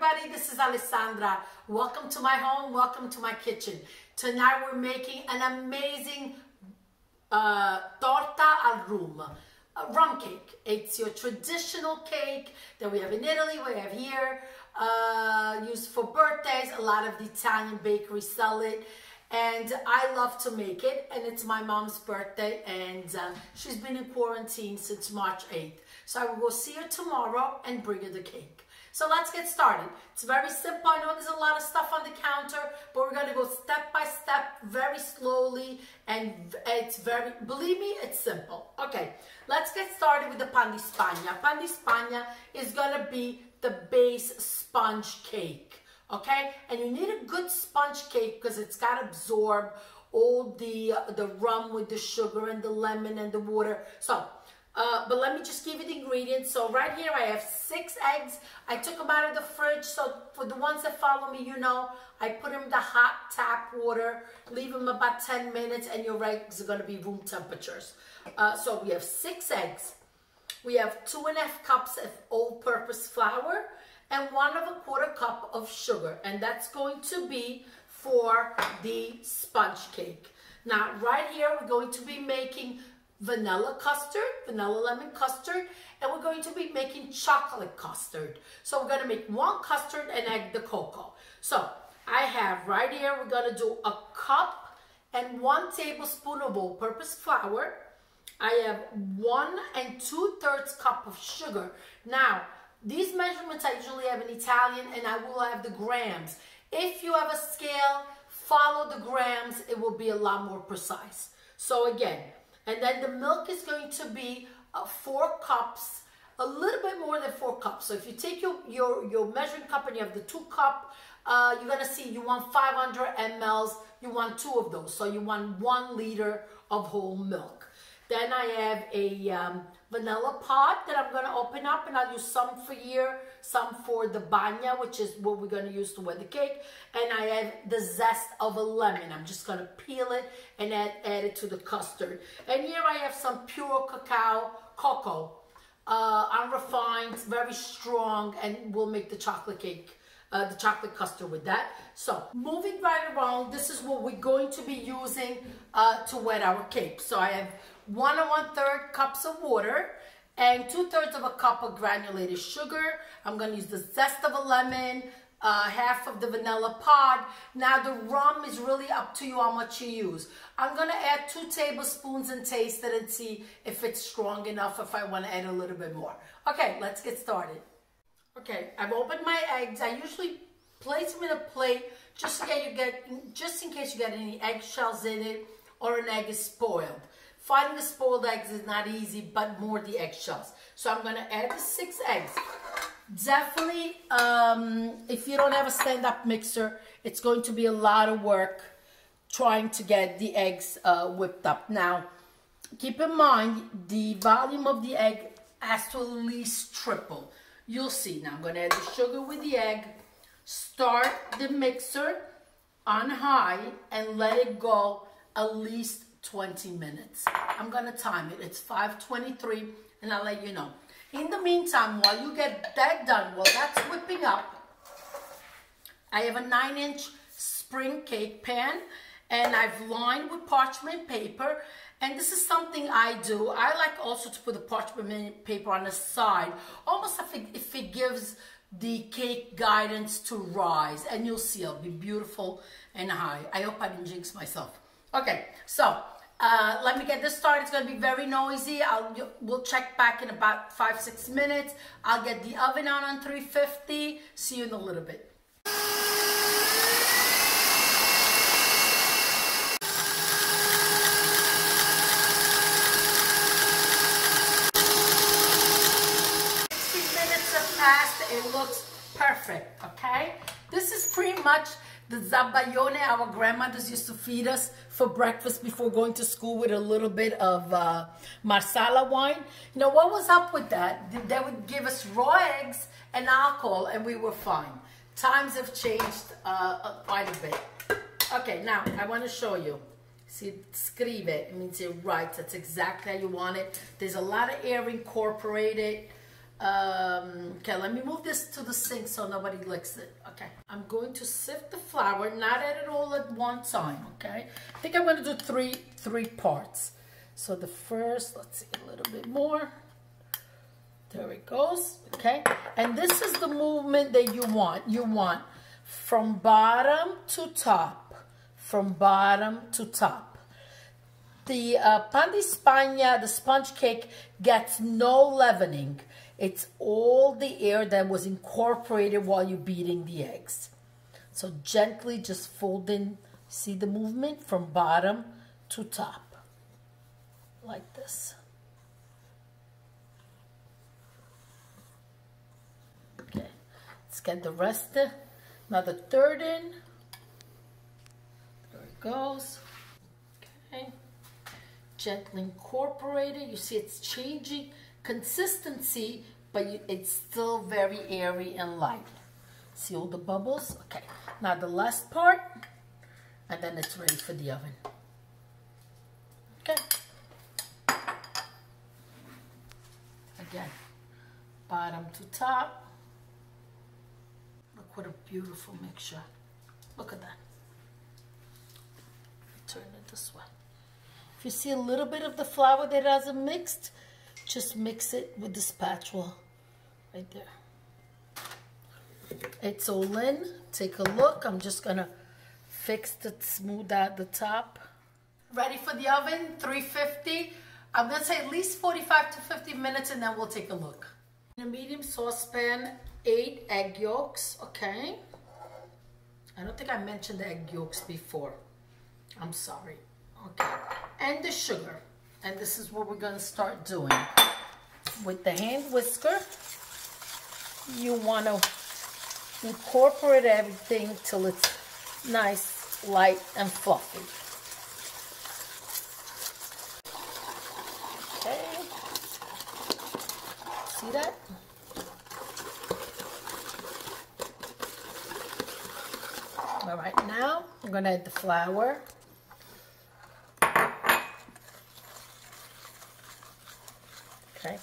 everybody, this is Alessandra. Welcome to my home, welcome to my kitchen. Tonight we're making an amazing torta al rum, a rum cake. It's your traditional cake that we have in Italy, we have here, used for birthdays. A lot of the Italian bakeries sell it. And I love to make it, and it's my mom's birthday, and she's been in quarantine since March 8th. So I will go see her tomorrow and bring her the cake. So let's get started. It's very simple. I know there's a lot of stuff on the counter, but we're gonna go step by step, very slowly, and believe me, it's simple. Okay, let's get started with the pan di Spagna. Pan di Spagna is gonna be the base sponge cake. Okay, and you need a good sponge cake because it's got to absorb all the rum with the sugar and the lemon and the water. So, but let me just give you the ingredients. So right here I have 6 eggs. I took them out of the fridge. So for the ones that follow me, you know, I put them in the hot tap water, leave them about 10 minutes and your eggs are going to be room temperatures. So we have 6 eggs. We have 2½ cups of all-purpose flour. And 1¼ cup of sugar, and that's going to be for the sponge cake. Now, right here, we're going to be making vanilla custard, vanilla lemon custard, and we're going to be making chocolate custard. So we're gonna make 1 custard and add the cocoa. So I have right here, we're gonna do a cup and 1 tablespoon of all-purpose flour. I have 1 2/3 cup of sugar. Now, these measurements I usually have in Italian, and I will have the grams. If you have a scale, follow the grams. It will be a lot more precise. So again, and then the milk is going to be 4 cups, a little bit more than 4 cups. So if you take your measuring cup and you have the 2 cup, you're going to see you want 500 mLs. You want 2 of those. So you want 1 liter of whole milk. Then I have a vanilla pod that I'm gonna open up, and I'll use some for here, some for the bagna, which is what we're gonna use to wear the cake. And I have the zest of a lemon. I'm just gonna peel it and add it to the custard. And here I have some pure cocoa, unrefined, very strong, and we'll make the chocolate cake. The chocolate custard with that. So moving right around, this is what we're going to be using to wet our cake. So I have 1 1/3 cups of water and 2/3 of a cup of granulated sugar. I'm going to use the zest of a lemon, half of the vanilla pod. Now the rum is really up to you how much you use. I'm going to add 2 tablespoons and taste it and see if it's strong enough, if I want to add a little bit more. Okay, let's get started. Okay, I've opened my eggs. I usually place them in a plate just in case you get any eggshells in it or an egg is spoiled. Finding the spoiled eggs is not easy, but more the eggshells. So I'm gonna add the 6 eggs. Definitely, if you don't have a stand-up mixer, it's going to be a lot of work trying to get the eggs whipped up. Now, keep in mind, the volume of the egg has to at least triple. You'll see. Now I'm going to add the sugar with the egg. Start the mixer on high and let it go at least 20 minutes. I'm going to time it. It's 5:23 and I'll let you know. In the meantime, while you get that done, while that's whipping up, I have a 9-inch spring cake pan and I've lined with parchment paper. And this is something I do. I like also to put the parchment paper on the side, almost if it gives the cake guidance to rise, and you'll see it'll be beautiful and high. I hope I didn't jinx myself. Okay, so let me get this started. It's gonna be very noisy. We'll check back in about 5-6 minutes. I'll get the oven on 350. See you in a little bit. It looks perfect, okay? This is pretty much the zabaglione our grandmothers used to feed us for breakfast before going to school with a little bit of marsala wine. You know, what was up with that? They would give us raw eggs and alcohol and we were fine. Times have changed quite a bit. Okay, now I want to show you. See, scrive, it means you write. That's exactly how you want it. There's a lot of air incorporated. Okay, let me move this to the sink so nobody licks it. Okay, I'm going to sift the flour, not add it all at one time. Okay, I think I'm going to do three parts. So the first, let's see, a little bit more. There it goes. Okay, and this is the movement that you want. You want from bottom to top, from bottom to top. The pan di Spagna, the sponge cake, gets no leavening. It's all the air that was incorporated while you're beating the eggs. So gently just fold in, see the movement from bottom to top, like this. Okay, let's get the rest in. Now the third in, there it goes. Okay. Gently incorporate it. You see it's changing consistency, but it's still very airy and light. See all the bubbles? Okay, now the last part, and then it's ready for the oven. Okay. Again, bottom to top. Look what a beautiful mixture. Look at that. Turn it this way. If you see a little bit of the flour that hasn't mixed, just mix it with the spatula right there. It's all in. Take a look. I'm just going to fix it, smooth out the top. Ready for the oven, 350. I'm going to say at least 45 to 50 minutes, and then we'll take a look. In a medium saucepan, 8 egg yolks, okay? I don't think I mentioned the egg yolks before. I'm sorry. Okay, and the sugar, and this is what we're going to start doing. With the hand whisker, you want to incorporate everything till it's nice, light, and fluffy. Okay, see that? All right, now I'm going to add the flour. Okay.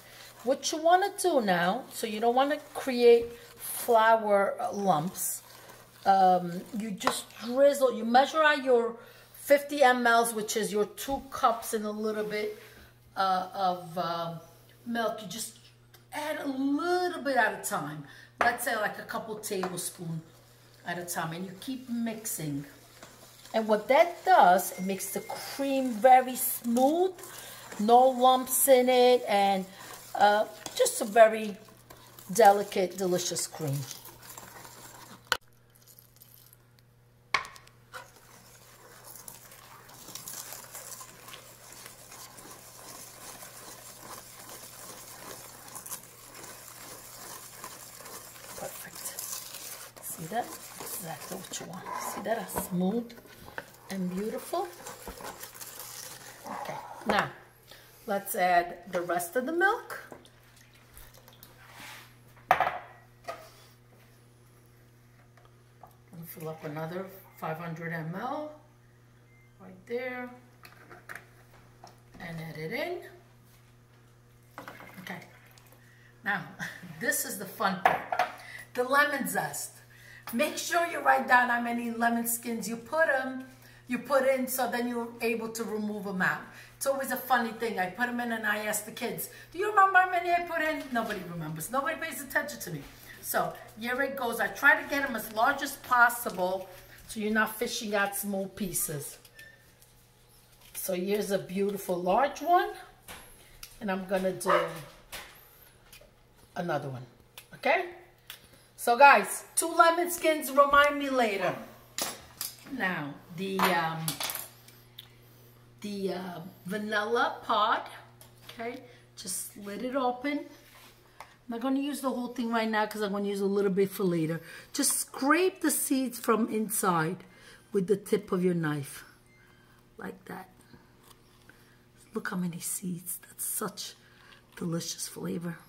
What you want to do now, so you don't want to create flour lumps, you just drizzle, you measure out your 50 mLs, which is your 2 cups and a little bit of milk. You just add a little bit at a time. Let's say like a couple tablespoons at a time, and you keep mixing. And what that does, it makes the cream very smooth. No lumps in it, and just a very delicate, delicious cream. Perfect. See that? That's exactly what you want. See that? It's smooth and beautiful. Okay, now. Let's add the rest of the milk. And fill up another 500 ml right there. And add it in. Okay. Now, this is the fun part. The lemon zest. Make sure you write down how many lemon skins you put in. So then you're able to remove them out. It's always a funny thing. I put them in and I ask the kids, do you remember how many I put in? Nobody remembers. Nobody pays attention to me. So here it goes. I try to get them as large as possible so you're not fishing out small pieces. So here's a beautiful large one. And I'm going to do another one. Okay? So guys, 2 lemon skins. Remind me later. Now, the vanilla pod, okay, just slit it open. I'm not going to use the whole thing right now because I'm going to use a little bit for later. Just scrape the seeds from inside with the tip of your knife, like that. Look how many seeds. That's such delicious flavor.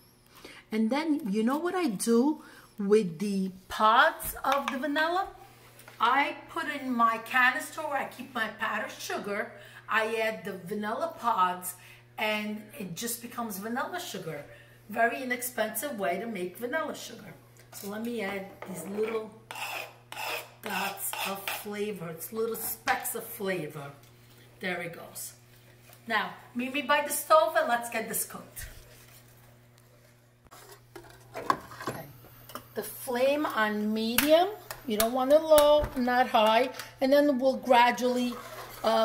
And then, you know what I do with the pods of the vanilla? I put in my canister where I keep my powdered sugar. I add the vanilla pods and it just becomes vanilla sugar. very inexpensive way to make vanilla sugar. So let me add these little dots of flavor. It's little specks of flavor. There it goes. Now, meet me by the stove and let's get this cooked. Okay. The flame on medium. You don't want it low, not high. And then we'll gradually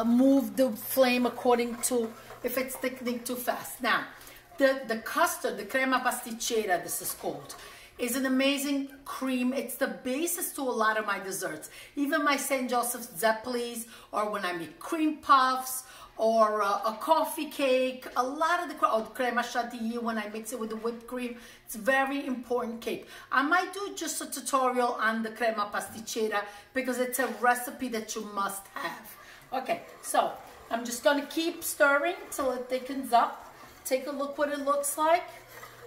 move the flame according to if it's thickening too fast. Now, the custard, the crema pasticcera, this is called, is an amazing cream. It's the basis to a lot of my desserts. Even my St. Joseph's Zeppelis, or when I make cream puffs, or a coffee cake, a lot of the crema chantilly when I mix it with the whipped cream. It's a very important cake. I might do just a tutorial on the crema pasticcera because it's a recipe that you must have. Okay, so I'm just gonna keep stirring till it thickens up. Take a look what it looks like,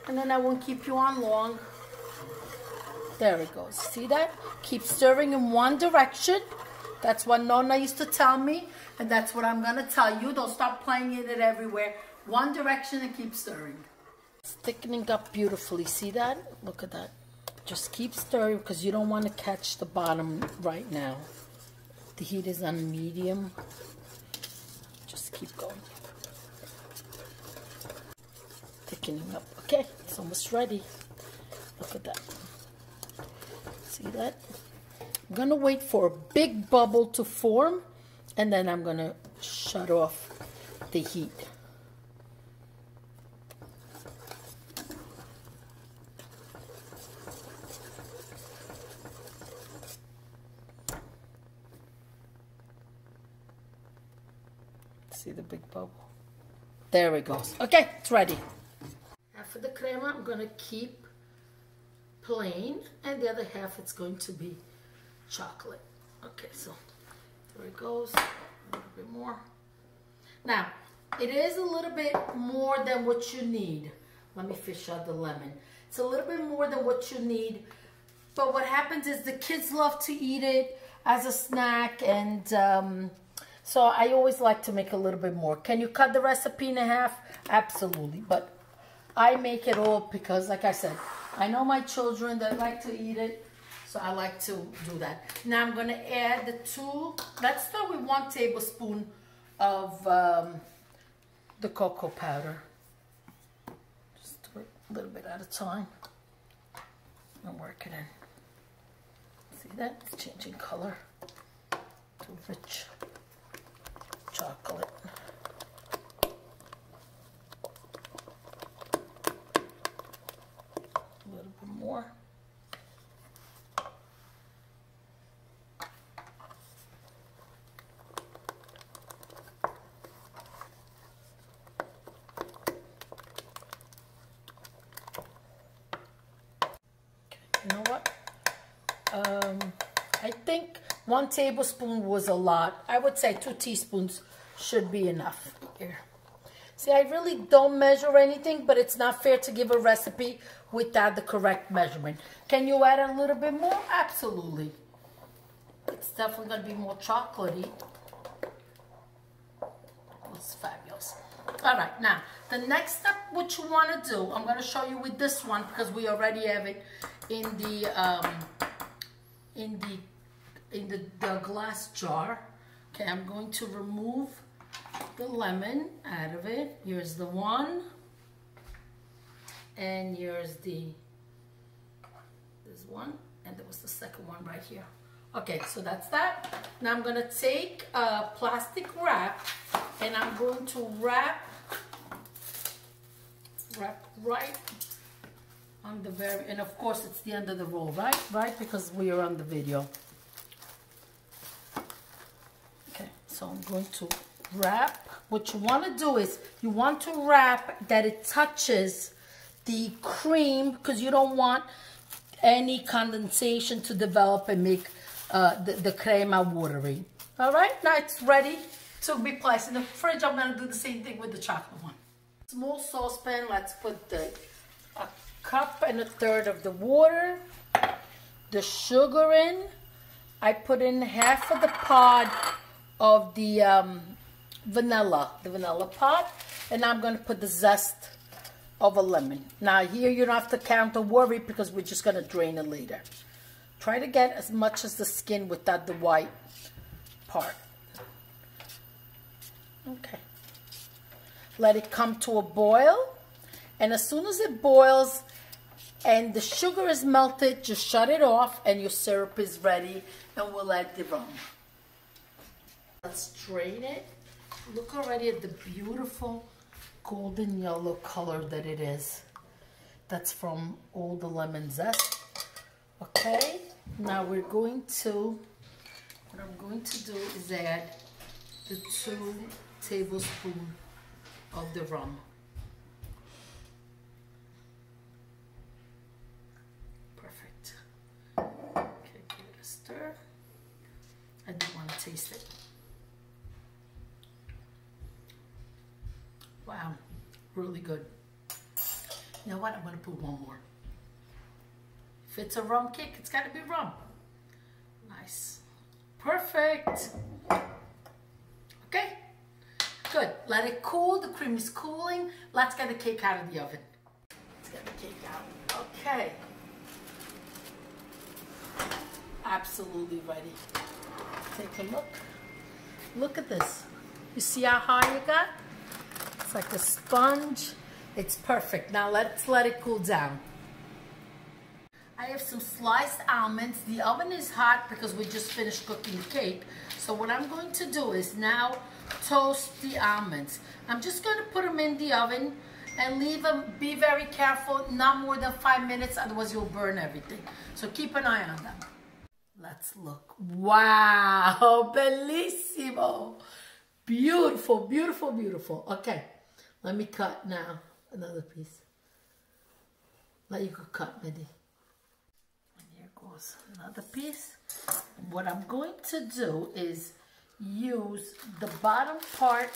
and then I won't keep you on long. There it goes, see that? Keep stirring in one direction. That's what Nonna used to tell me, and that's what I'm gonna tell you. Don't stop playing in it everywhere. One direction and keep stirring. It's thickening up beautifully, see that? Look at that. Just keep stirring because you don't wanna catch the bottom right now. The heat is on medium. Just keep going. Thickening up, okay, it's almost ready. Look at that. See that? I'm gonna wait for a big bubble to form and then I'm gonna shut off the heat. See the big bubble? There it goes. Okay, it's ready. Now for the crema, I'm gonna keep plain, and the other half it's going to be chocolate. Okay, so there it goes, a little bit more. Now, it is a little bit more than what you need. Let me fish out the lemon. It's a little bit more than what you need, but what happens is the kids love to eat it as a snack, and so I always like to make a little bit more. Can you cut the recipe in half? Absolutely, but I make it all because, like I said, I know my children, they like to eat it, so I like to do that. Now I'm gonna add the two, let's start with 1 tablespoon of the cocoa powder. Just do it a little bit at a time and work it in. See that? It's changing color to rich chocolate. More. You know what? I think 1 tablespoon was a lot. I would say 2 teaspoons should be enough here. See, I really don't measure anything, but it's not fair to give a recipe without the correct measurement. Can you add a little bit more? Absolutely. It's definitely going to be more chocolatey. It's fabulous. All right, now, the next step, what you want to do, I'm going to show you with this one because we already have it in the glass jar. Okay, I'm going to remove the lemon out of it. Here's the one, and here's this one, and there was the second one right here. Okay, so that's that. Now I'm gonna take a plastic wrap, and I'm going to wrap right on the very, and of course it's the end of the roll, right, because we are on the video. Okay, so I'm going to wrap. What you want to do is you want to wrap that it touches the cream because you don't want any condensation to develop and make the crema watery. All right, now it's ready to be placed in the fridge. I'm going to do the same thing with the chocolate one. Small saucepan, let's put a cup and 1/3 of the water, the sugar in. I put in half of the pod of the vanilla pod, and I'm going to put the zest of a lemon. Now here you don't have to count or worry because we're just going to drain it later. Try to get as much as the skin without the white part. Okay. Let it come to a boil. And as soon as it boils and the sugar is melted, just shut it off and your syrup is ready. And we'll add the rum. Let's drain it. Look already at the beautiful golden yellow color that it is. That's from all the lemon zest. Okay, now we're going to, what I'm going to do is add the 2 tablespoons of the rum. Perfect. Okay, give it a stir. I don't want to taste it. Wow, really good. You know what? I'm going to put one more. If it's a rum cake, it's got to be rum. Nice. Perfect. Okay, good. Let it cool. The cream is cooling. Let's get the cake out of the oven. Let's get the cake out. Okay. Absolutely ready. Take a look. Look at this. You see how high you got? Like a sponge. It's perfect. Now let's let it cool down. I have some sliced almonds. The oven is hot because we just finished cooking the cake. So what I'm going to do is now toast the almonds. I'm just going to put them in the oven and leave them. Be very careful, not more than 5 minutes, otherwise you'll burn everything. So keep an eye on them. Let's look. Wow, bellissimo. Beautiful, beautiful, beautiful. Okay. Let me cut now another piece. Let you go cut, Mindy. And here goes another piece. And what I'm going to do is use the bottom part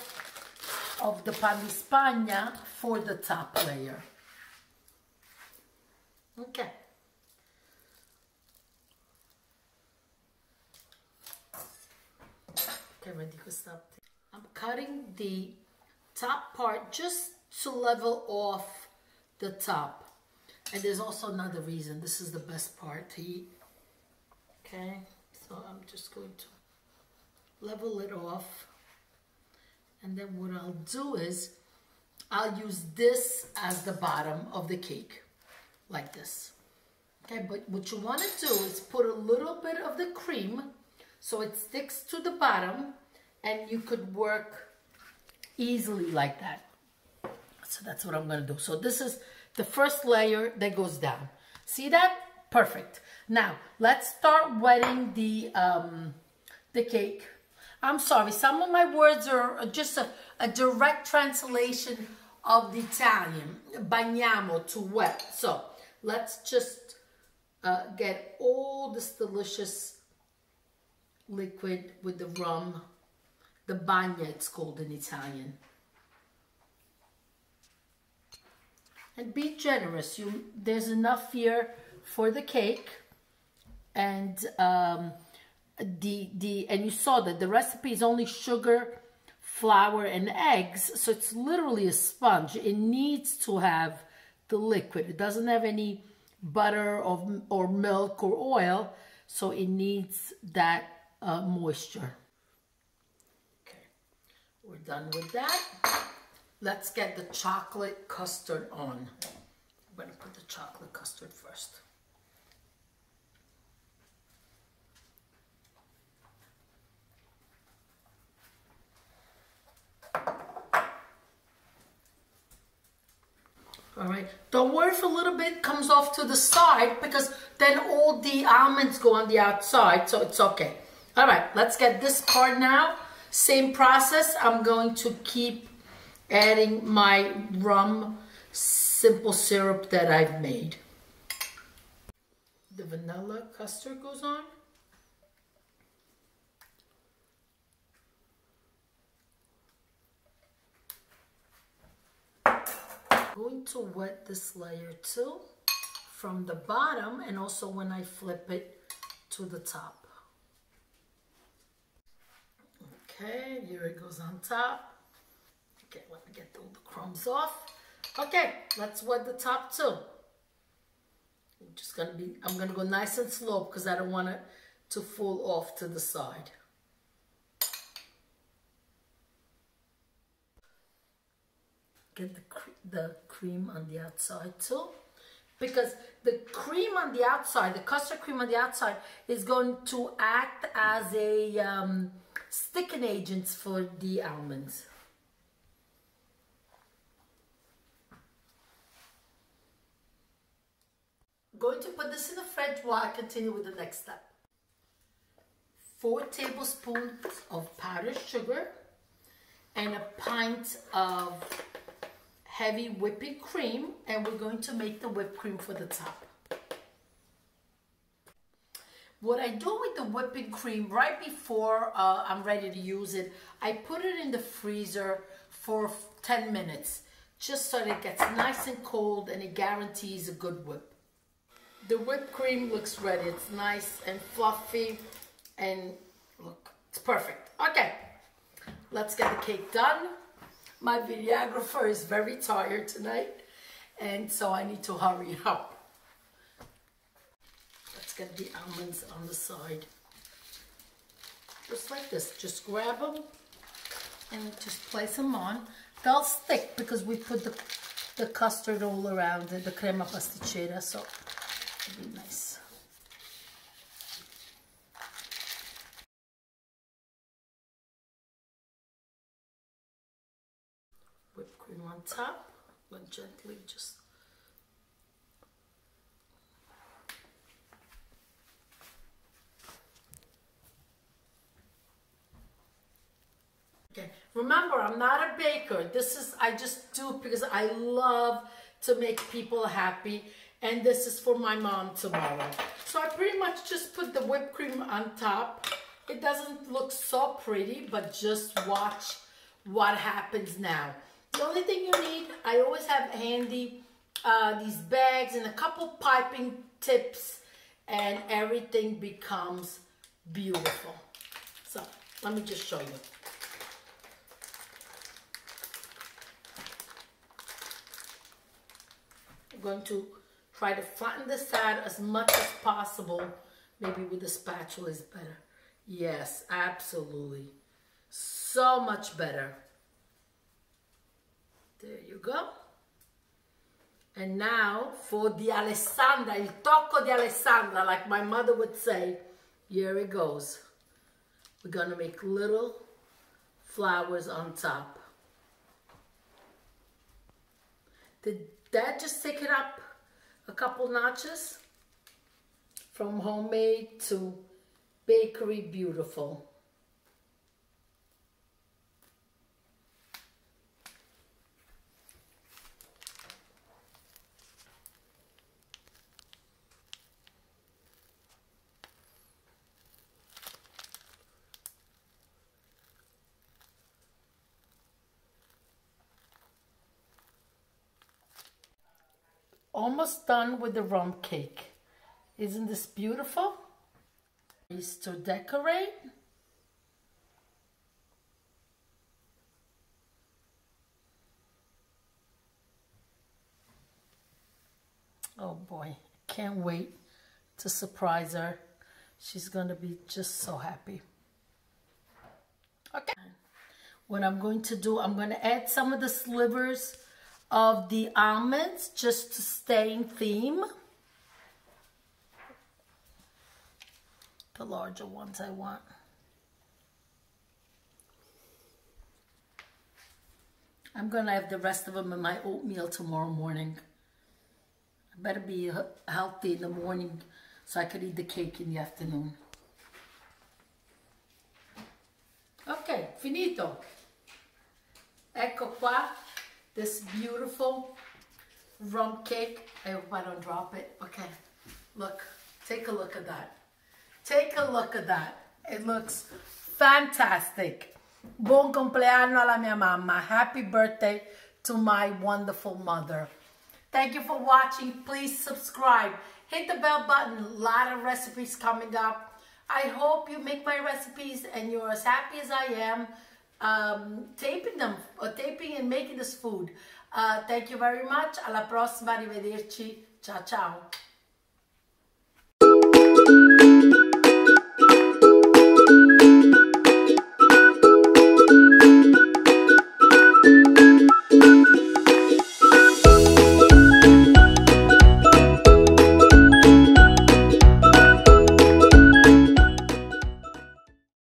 of the pan di Spagna for the top layer. Okay. Okay, Mindy, go stop. I'm cutting the top part just to level off the top. And there's also another reason. This is the best part to eat. Okay, so I'm just going to level it off. And then what I'll do is I'll use this as the bottom of the cake, like this. Okay, but what you want to do is put a little bit of the cream so it sticks to the bottom and you could work easily like that. So that's what I'm going to do. So this is the first layer that goes down. See that? Perfect. Now let's start wetting the cake. I'm sorry, some of my words are just a direct translation of the Italian. Bagniamo, to wet. So let's just get all this delicious liquid with the rum. The bagna, it's called in Italian. And be generous. There's enough here for the cake. And and you saw that the recipe is only sugar, flour, and eggs. So it's literally a sponge. It needs to have the liquid. It doesn't have any butter or milk or oil. So it needs that moisture. We're done with that. Let's get the chocolate custard on. I'm going to put the chocolate custard first. All right. Don't worry if a little bit comes off to the side because then all the almonds go on the outside, so it's okay. All right. Let's get this part now. Same process. I'm going to keep adding my rum simple syrup that I've made. The vanilla custard goes on. I'm going to wet this layer too from the bottom and also when I flip it to the top. Okay, here it goes on top. Okay, let me get all the crumbs off. Okay, let's wet the top too. I'm gonna go nice and slow because I don't want it to fall off to the side. Get the cream on the outside too, because the cream on the outside, the custard cream on the outside, is going to act as a sticking agent for the almonds. I'm going to put this in the fridge while I continue with the next step. 4 tablespoons of powdered sugar and a pint of heavy whipping cream, and we're going to make the whipped cream for the top. What I do with the whipping cream right before I'm ready to use it, I put it in the freezer for 10 minutes just so that it gets nice and cold and it guarantees a good whip. The whipped cream looks ready. It's nice and fluffy and look, it's perfect. Okay, let's get the cake done. My videographer is very tired tonight, and so I need to hurry up. Let's get the almonds on the side. Just like this, just grab them and just place them on. They'll stick because we put the custard all around it, the crema pasticcera, so it'll be nice. On top, but gently just okay. Remember, I'm not a baker. I just do it because I love to make people happy, and this is for my mom tomorrow. So I pretty much just put the whipped cream on top. It doesn't look so pretty, but just watch what happens now. The only thing you need, I always have handy these bags and a couple piping tips, and everything becomes beautiful. So let me just show you. I'm going to try to flatten this out as much as possible. Maybe with a spatula is better. Yes, absolutely. So much better. There you go. And now for the Alessandra, il tocco di Alessandra, like my mother would say, here it goes. We're gonna make little flowers on top. Did that just take it up a couple notches? From homemade to bakery beautiful. Almost done with the rum cake. Isn't this beautiful? Is to decorate. Oh boy, can't wait to surprise her. She's gonna be just so happy. Okay. What I'm going to do, I'm gonna add some of the slivers of the almonds just to stay in theme. The larger ones I want. I'm gonna have the rest of them in my oatmeal tomorrow morning. I better be healthy in the morning so I could eat the cake in the afternoon. Okay, finito. Ecco qua. This beautiful rum cake. I hope I don't drop it. Okay, look, take a look at that. Take a look at that. It looks fantastic. Buon compleanno alla mia mamma. Happy birthday to my wonderful mother. Thank you for watching. Please subscribe. Hit the bell button. A lot of recipes coming up. I hope you make my recipes and you're as happy as I am taping and making this food. Thank you very much. Alla prossima, arrivederci. Ciao ciao.